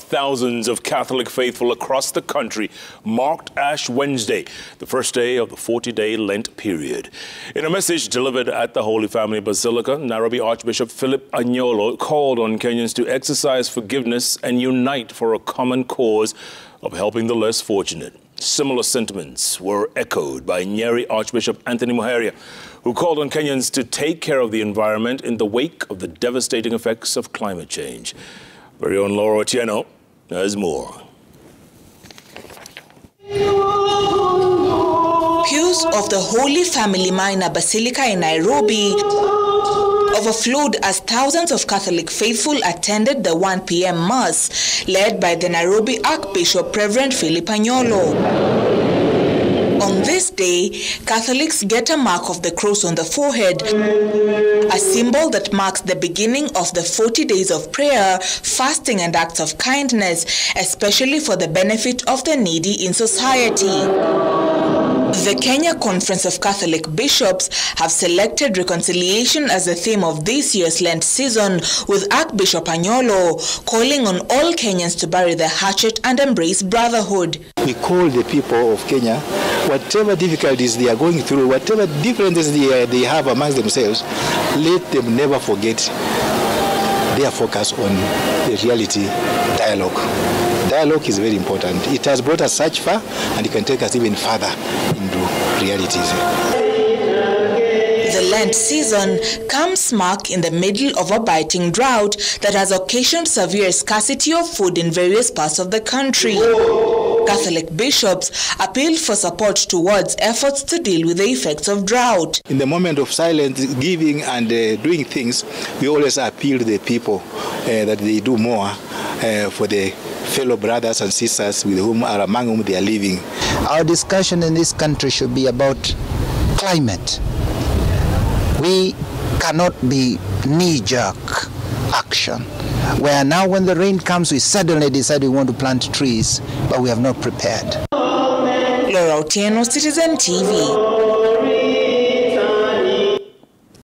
Thousands of Catholic faithful across the country marked Ash Wednesday, the first day of the 40-day Lent period. In a message delivered at the Holy Family Basilica, Nairobi Archbishop Philip Anyolo called on Kenyans to exercise forgiveness and unite for a common cause of helping the less fortunate. Similar sentiments were echoed by Nyeri Archbishop Anthony Muheria, who called on Kenyans to take care of the environment in the wake of the devastating effects of climate change. Very own Laura Chieno has more. Pews of the Holy Family Minor Basilica in Nairobi overflowed as thousands of Catholic faithful attended the 1 p.m. Mass led by the Nairobi Archbishop Reverend Philip Anyolo. On this day, Catholics get a mark of the cross on the forehead, a symbol that marks the beginning of the 40 days of prayer, fasting and acts of kindness, especially for the benefit of the needy in society. The Kenya Conference of Catholic Bishops have selected reconciliation as the theme of this year's Lent season, with Archbishop Anyolo calling on all Kenyans to bury the hatchet and embrace brotherhood. We call the people of Kenya, whatever difficulties they are going through, whatever differences they have amongst themselves, let them never forget their focus on the reality dialogue. Dialogue is very important. It has brought us such far, and it can take us even further into realities. The Lent season comes smack in the middle of a biting drought that has occasioned severe scarcity of food in various parts of the country. Catholic bishops appealed for support towards efforts to deal with the effects of drought. In the moment of silence, giving and doing things, we always appeal to the people that they do more for the fellow brothers and sisters with whom are among whom they are living. Our discussion in this country should be about climate. We cannot be knee-jerk action, where now when the rain comes, we suddenly decide we want to plant trees, but we have not prepared. Laura Chieno, Citizen TV.